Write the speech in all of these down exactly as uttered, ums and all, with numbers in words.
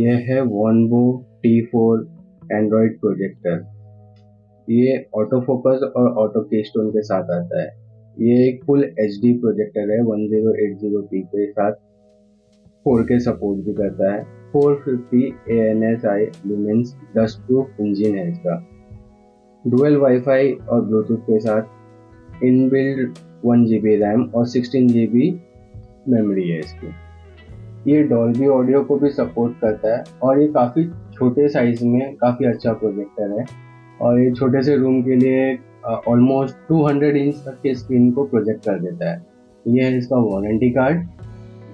यह है Wanbo T four android projector. ये ऑटो फोकस और ऑटो कीस्टोन के साथ आता है। ये एक फुल एचडी प्रोजेक्टर है टेन एटी पी के साथ। फोर के सपोर्ट भी करता है। Four fifty A N S I lumens dust proof engine है इसका। डुअल वाईफाई और ब्लूटूथ के साथ inbuilt one G B RAM और सिक्सटीन जी बी मेमोरी है इसकी। ये डॉल्बी ऑडियो को भी सपोर्ट करता है और ये काफ़ी छोटे साइज़ में काफ़ी अच्छा प्रोजेक्टर है और ये छोटे से रूम के लिए ऑलमोस्ट टू हंड्रेड इंच तक के स्क्रीन को प्रोजेक्ट कर देता है। ये है इसका वारंटी कार्ड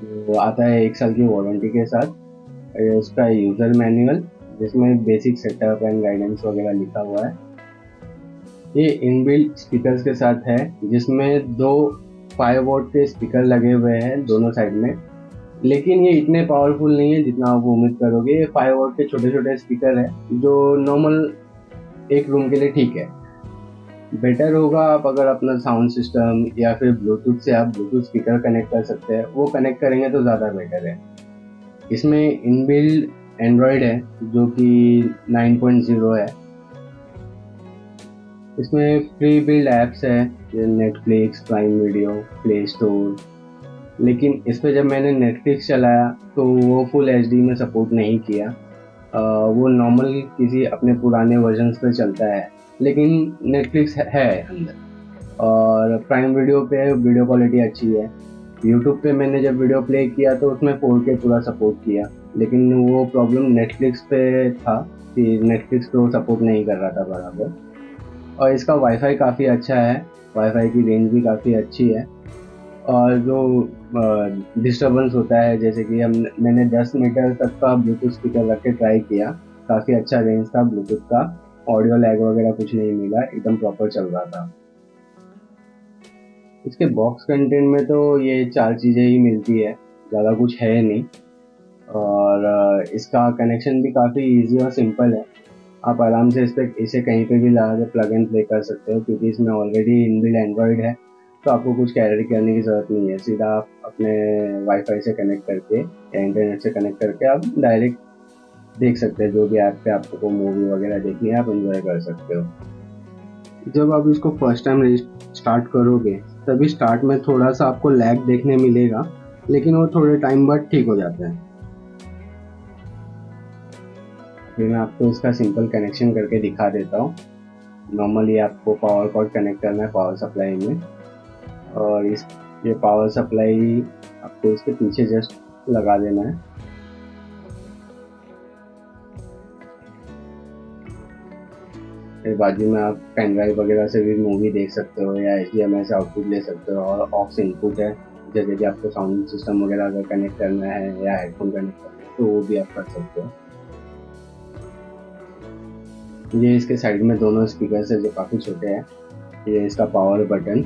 जो आता है एक साल की वारंटी के साथ। ये उसका यूज़र मैनुअल जिसमें बेसिक सेटअप एंड गाइडेंस वगैरह लिखा हुआ है। ये इनबिल्ट स्पीकर्स के साथ है जिसमें दो फाइव वॉट के स्पीकर लगे हुए हैं दोनों साइड में, लेकिन ये इतने पावरफुल नहीं है जितना आप उम्मीद करोगे। ये फाइव वॉट के छोटे छोटे स्पीकर हैं जो नॉर्मल एक रूम के लिए ठीक है। बेटर होगा आप अगर अपना साउंड सिस्टम या फिर ब्लूटूथ से आप ब्लूटूथ स्पीकर कनेक्ट कर सकते हैं, वो कनेक्ट करेंगे तो ज़्यादा बेटर है। इसमें इनबिल्ट एंड्रॉयड है जो कि नाइन पॉइंट ज़ीरो है। इसमें फ्री बिल्ड ऐप्स है Netflix, Prime Video, Play Store. लेकिन इस पर जब मैंने नेटफ्लिक्स चलाया तो वो फुल एचडी में सपोर्ट नहीं किया। आ, वो नॉर्मल किसी अपने पुराने वर्जन्स पे चलता है, लेकिन नेटफ्लिक्स है अंदर। और प्राइम वीडियो पे वीडियो क्वालिटी अच्छी है। यूट्यूब पे मैंने जब वीडियो प्ले किया तो उसमें फोर के पूरा सपोर्ट किया, लेकिन वो प्रॉब्लम नेटफ्लिक्स पे था कि नेटफ्लिक्स पे वो सपोर्ट नहीं कर रहा था बराबर। और इसका वाईफाई काफ़ी अच्छा है, वाईफाई की रेंज भी काफ़ी अच्छी है। और जो डिस्टर्बेंस होता है जैसे कि हम मैंने टेन मीटर तक का ब्लूटूथ स्पीकर रख के ट्राई किया, काफ़ी अच्छा रेंज था ब्लूटूथ का। ऑडियो लैग वगैरह कुछ नहीं मिला, एकदम प्रॉपर चल रहा था। इसके बॉक्स कंटेंट में तो ये चार चीज़ें ही मिलती है, ज़्यादा कुछ है नहीं। और इसका कनेक्शन भी काफ़ी ईजी और सिंपल है। आप आराम से इस पर इसे कहीं पे भी लगा के प्लग एंड प्ले कर सकते हो, क्योंकि इसमें ऑलरेडी इनबिल्ट एंड्रॉयड है तो आपको कुछ कैरी करने की ज़रूरत नहीं है। सीधा आप अपने वाईफाई से कनेक्ट करके या इंटरनेट से कनेक्ट करके आप डायरेक्ट देख सकते हो। जो भी ऐप पे आपको मूवी वगैरह देखनी है आप एंजॉय कर सकते हो। जब आप इसको फर्स्ट टाइम स्टार्ट करोगे तभी स्टार्ट में थोड़ा सा आपको लैग देखने मिलेगा, लेकिन वो थोड़े टाइम बाद ठीक हो जाता है। फिर मैं आपको इसका सिंपल कनेक्शन करके दिखा देता हूँ। नॉर्मली आपको पावर कॉर्ड कनेक्ट करना है पावर सप्लाई में, और इस ये पावर सप्लाई आपको इसके पीछे जस्ट लगा देना है। फिर बाजू में आप पेन ड्राइव वगैरह से भी मूवी देख सकते हो या एच डी एम आई से आउटपुट ले सकते हो। और ऑक्स इनपुट है, जैसे कि आपको साउंड सिस्टम वगैरह अगर कनेक्ट करना है या हेडफोन कनेक्ट करना है तो वो भी आप कर सकते हो। ये इसके साइड में दोनों स्पीकर्स है जो काफ़ी छोटे हैं। ये इसका पावर बटन,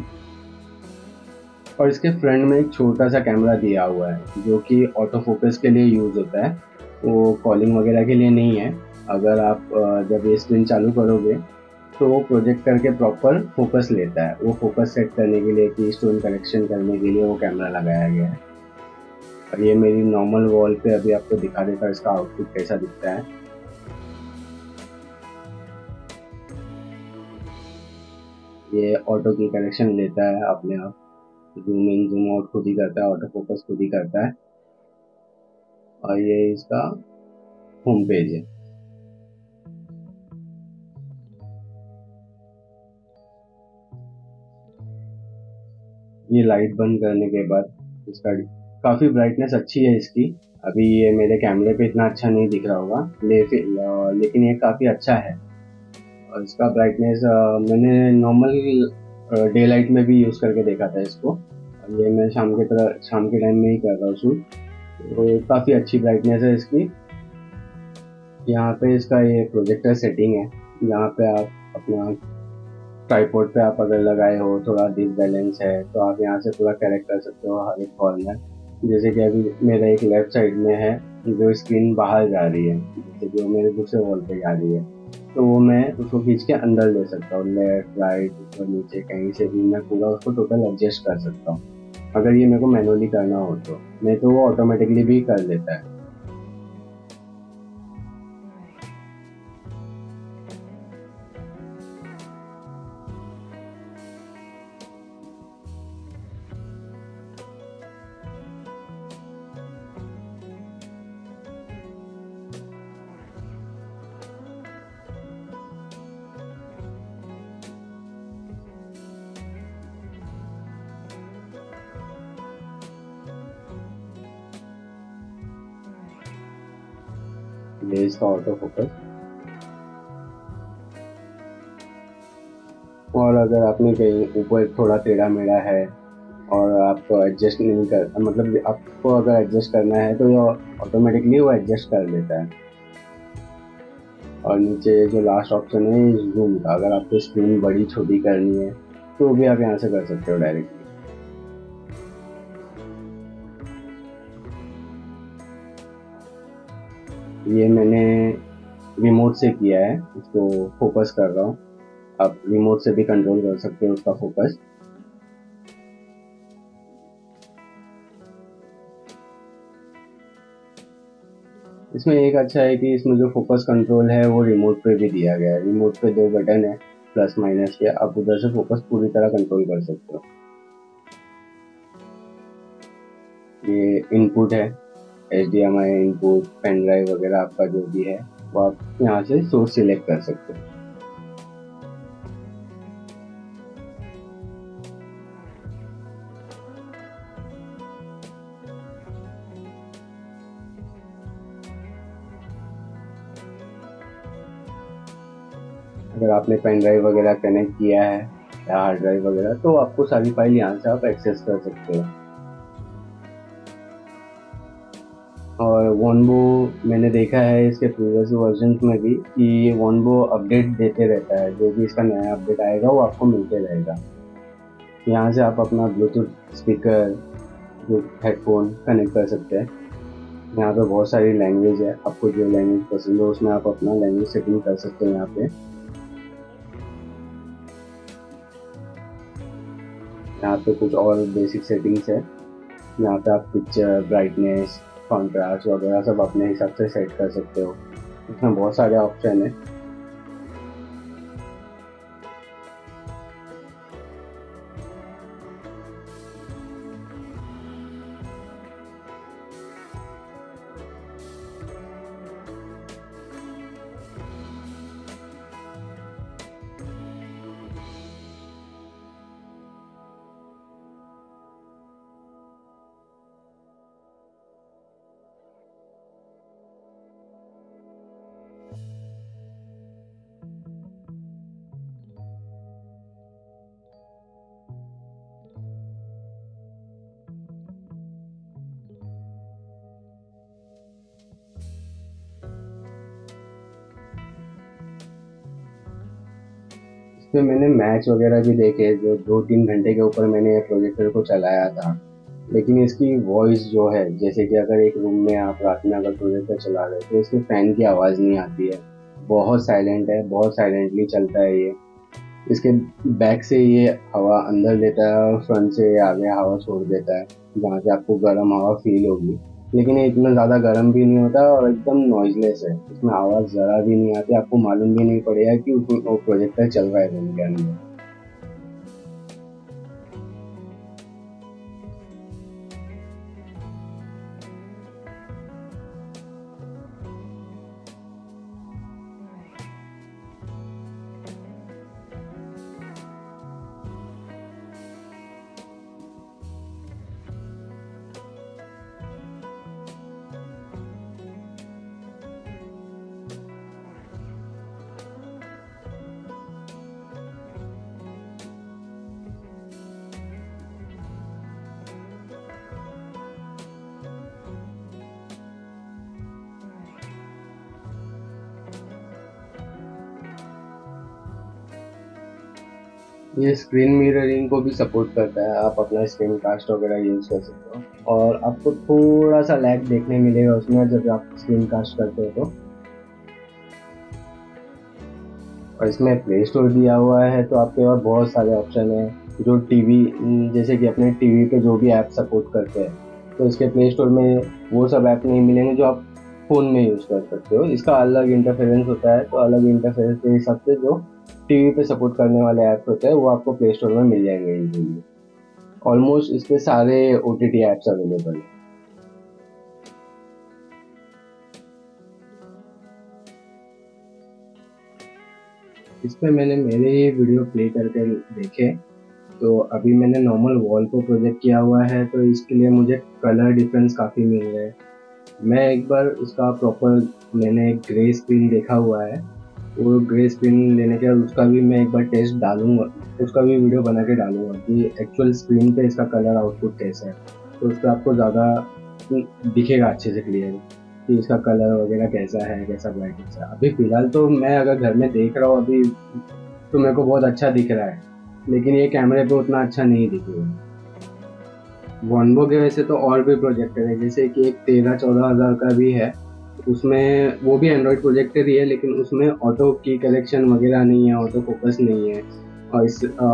और इसके फ्रंट में एक छोटा सा कैमरा दिया हुआ है जो कि ऑटो फोकस के लिए यूज़ होता है, वो कॉलिंग वगैरह के लिए नहीं है। अगर आप जब ये स्क्रीन चालू करोगे तो वो प्रोजेक्ट करके प्रॉपर फोकस लेता है। वो फोकस सेट करने के लिए, की स्टोन कनेक्शन करने के लिए वो कैमरा लगाया गया है। और ये मेरी नॉर्मल वॉल पर अभी आपको दिखा देता है इसका आउटपुट कैसा दिखता है। ये ऑटो की कनेक्शन लेता है अपने आप, जूम इन जूम आउट खुद ही करता है, ऑटो फोकस खुद ही करता है। और ये इसका होम पेज है। ये लाइट बंद करने के बाद इसका काफ़ी ब्राइटनेस अच्छी है इसकी। अभी ये मेरे कैमरे पे इतना अच्छा नहीं दिख रहा होगा, लेकिन लेकिन ये काफ़ी अच्छा है। और इसका ब्राइटनेस मैंने नॉर्मल डे लाइट में भी यूज़ करके देखा था इसको। ये मैं शाम के तरह शाम के टाइम में ही कर रहा हूँ शूट, तो काफ़ी अच्छी ब्राइटनेस है इसकी। यहाँ पे इसका ये प्रोजेक्टर सेटिंग है, यहाँ पे आप अपना ट्राइपॉड पे आप अगर लगाए हो, थोड़ा डिस बैलेंस है तो आप यहाँ से पूरा करेक्ट कर सकते हो हर एक कॉर्नर। जैसे कि अभी मेरा एक लेफ़्ट साइड में है जो स्क्रीन बाहर जा रही है, जैसे कि वो मेरे दूसरे वॉल पर जा रही है, तो वो मैं उसको खींच के अंदर ले सकता हूँ। लेफ्ट राइट ऊपर नीचे कहीं से भी मैं पूरा उसको टोटल एडजस्ट कर सकता हूँ। अगर ये मेरे को मैनुअली करना हो तो, नहीं तो वो ऑटोमेटिकली भी कर लेता है। ये इसका ऑटो फोकस। और अगर आपने कहीं ऊपर थोड़ा टेढ़ा मेढ़ा है और आपको एडजस्ट नहीं कर मतलब आपको अगर एडजस्ट करना है तो ये ऑटोमेटिकली वो एडजस्ट कर लेता है। और नीचे जो लास्ट ऑप्शन है जूम का, अगर आपको स्क्रीन बड़ी छोटी करनी है तो भी आप यहाँ से कर सकते हो डायरेक्टली। ये मैंने रिमोट से किया है, इसको फोकस कर रहा हूँ। आप रिमोट से भी कंट्रोल कर सकते हो उसका फोकस। इसमें एक अच्छा है कि इसमें जो फोकस कंट्रोल है वो रिमोट पे भी दिया गया है। रिमोट पे दो बटन है प्लस माइनस के, आप उधर से फोकस पूरी तरह कंट्रोल कर सकते हो। ये इनपुट है, H D M I input, pen drive वगैरह आपका जो भी है वो आप यहाँ से सोर्स सिलेक्ट कर सकते हो। अगर आपने पेन ड्राइव वगैरह कनेक्ट किया है या हार्ड ड्राइव वगैरह तो आपको सारी फाइल यहाँ से आप एक्सेस कर सकते हो। और वॉन्बो मैंने देखा है इसके प्रीवियस वर्जन में भी कि ये वॉन्बो अपडेट देते रहता है, जो भी इसका नया अपडेट आएगा वो आपको मिलते रहेगा। यहाँ से आप अपना Bluetooth speaker, Bluetooth headphone connect कर सकते हैं। यहाँ पे बहुत सारी लैंग्वेज है, आपको जो लैंग्वेज पसंद हो उसमें आप अपना लैंग्वेज सेटिंग कर सकते हैं यहाँ पे। यहाँ पे कुछ और बेसिक सेटिंग्स है, यहाँ पे आप पिक्चर, ब्राइटनेस, कॉन्ट्रास्ट वगैरह सब अपने हिसाब से सेट कर सकते हो। इसमें बहुत सारे ऑप्शन है। तो मैंने मैच वगैरह भी देखे, जो दो तीन घंटे के ऊपर मैंने प्रोजेक्टर को चलाया था, लेकिन इसकी वॉइस जो है, जैसे कि अगर एक रूम में आप रात में अगर प्रोजेक्टर चला रहे तो इसमें फ़ैन की आवाज़ नहीं आती है, बहुत साइलेंट है, बहुत साइलेंटली चलता है ये। इसके बैक से ये हवा अंदर लेता है और फ्रंट से आगे हवा छोड़ देता है, जहाँ से आपको गर्म हवा फील होगी, लेकिन ये इतना ज़्यादा गर्म भी नहीं होता और एकदम नॉइजलेस है। इसमें आवाज़ ज़रा भी नहीं आती, आपको मालूम भी नहीं पड़ेगा कि वो प्रोजेक्टर चल रहा है रूम के अंदर। ये स्क्रीन मिररिंग को भी सपोर्ट करता है, आप अपना स्क्रीन कास्ट वगैरह यूज़ कर सकते हो। और आपको थोड़ा सा लैग देखने मिलेगा उसमें जब आप स्क्रीन कास्ट करते हो तो। और इसमें प्ले स्टोर दिया हुआ है तो आपके पास बहुत सारे ऑप्शन हैं, जो टीवी जैसे कि अपने टीवी पे जो भी ऐप सपोर्ट करते हैं तो इसके प्ले स्टोर में वो सब ऐप नहीं मिलेंगे जो आप फ़ोन में यूज़ कर सकते हो। इसका अलग इंटरफेरेंस होता है, तो अलग इंटरफेरेंस के हिसाब से जो टीवी पे सपोर्ट करने वाले ऐप्स होते हैं वो आपको प्ले स्टोर में मिल जाएंगे इजीली। ऑलमोस्ट इस पे सारे O T T apps available हैं। इस पे मैंने मेरे ही वीडियो प्ले करके देखे, तो अभी मैंने नॉर्मल वॉल को प्रोजेक्ट किया हुआ है तो इसके लिए मुझे कलर डिफरेंस काफ़ी मिल रहा है। मैं एक बार उसका प्रॉपर मैंने ग्रे स्क्रीन देखा हुआ है, वो ग्रे स्क्रीन लेने के बाद उसका भी मैं एक बार टेस्ट डालूंगा, उसका भी वीडियो बना के डालूंगा कि एक्चुअल स्क्रीन पे इसका कलर आउटपुट कैसा है, तो उसका आपको ज़्यादा दिखेगा अच्छे से क्लियर कि इसका कलर वगैरह कैसा है, कैसा ब्राइटनेस है। अभी फ़िलहाल तो मैं अगर घर में देख रहा हूँ अभी तो मेरे को बहुत अच्छा दिख रहा है, लेकिन ये कैमरे पे उतना अच्छा नहीं दिखेगा। वानबो के वैसे तो और भी प्रोजेक्टर है, जैसे कि एक तेरह चौदह हज़ार का भी है, उसमें वो भी एंड्रॉयड प्रोजेक्टर ही है, लेकिन उसमें ऑटो की कलेक्शन वगैरह नहीं है, ऑटो फोकस नहीं है। और इस आ,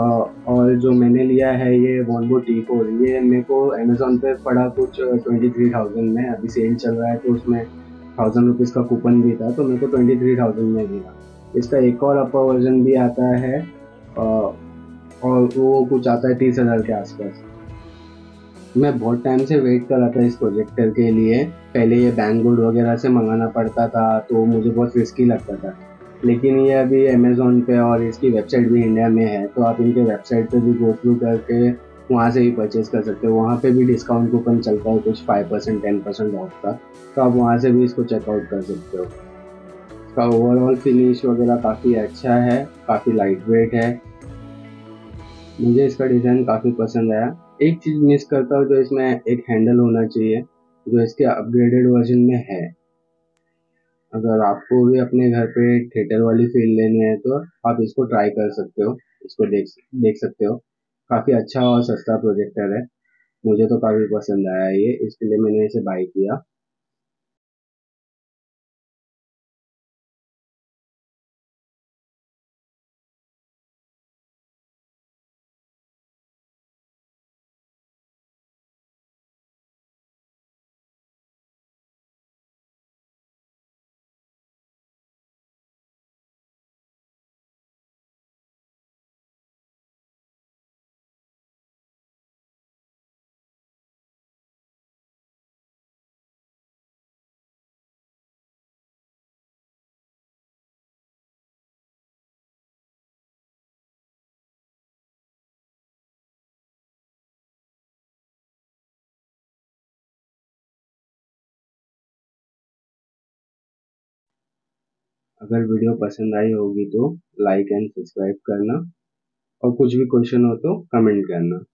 और जो मैंने लिया है ये वानबो टी फोर, ये मेरे को अमेज़ॉन पे पड़ा कुछ ट्वेंटी थ्री थाउजेंड में, अभी सेल चल रहा है तो उसमें थाउजेंड रुपीज़ का कूपन भी था, तो मेरे को ट्वेंटी थ्री थाउजेंड में मिला। इसका एक और अपर वर्जन भी आता है आ, और वो कुछ आता है तीस हज़ार के आसपास। मैं बहुत टाइम से वेट कर रहा था इस प्रोजेक्टर के लिए, पहले ये बैंगलोर वगैरह से मंगाना पड़ता था तो मुझे बहुत रिस्की लगता था, लेकिन ये अभी अमेज़ॉन पे और इसकी वेबसाइट भी इंडिया में है, तो आप इनके वेबसाइट पे भी गो थ्रू करके वहाँ से भी परचेज़ कर सकते हो। वहाँ पे भी डिस्काउंट कूपन चलता है कुछ five percent ten percent off का, तो आप वहाँ से भी इसको चेकआउट कर सकते हो। इसका ओवरऑल फिनिश वगैरह काफ़ी अच्छा है, काफ़ी लाइट वेट है, मुझे इसका डिज़ाइन काफ़ी पसंद आया। एक चीज़ मिस करता हूँ, जो इसमें एक हैंडल होना चाहिए जो इसके अपग्रेडेड वर्जन में है। अगर आपको भी अपने घर पे थिएटर वाली फील लेनी है तो आप इसको ट्राई कर सकते हो, इसको देख देख सकते हो। काफ़ी अच्छा और सस्ता प्रोजेक्टर है, मुझे तो काफ़ी पसंद आया ये, इसके लिए मैंने इसे बाई किया। अगर वीडियो पसंद आई होगी तो लाइक एंड सब्सक्राइब करना, और कुछ भी क्वेश्चन हो तो कमेंट करना।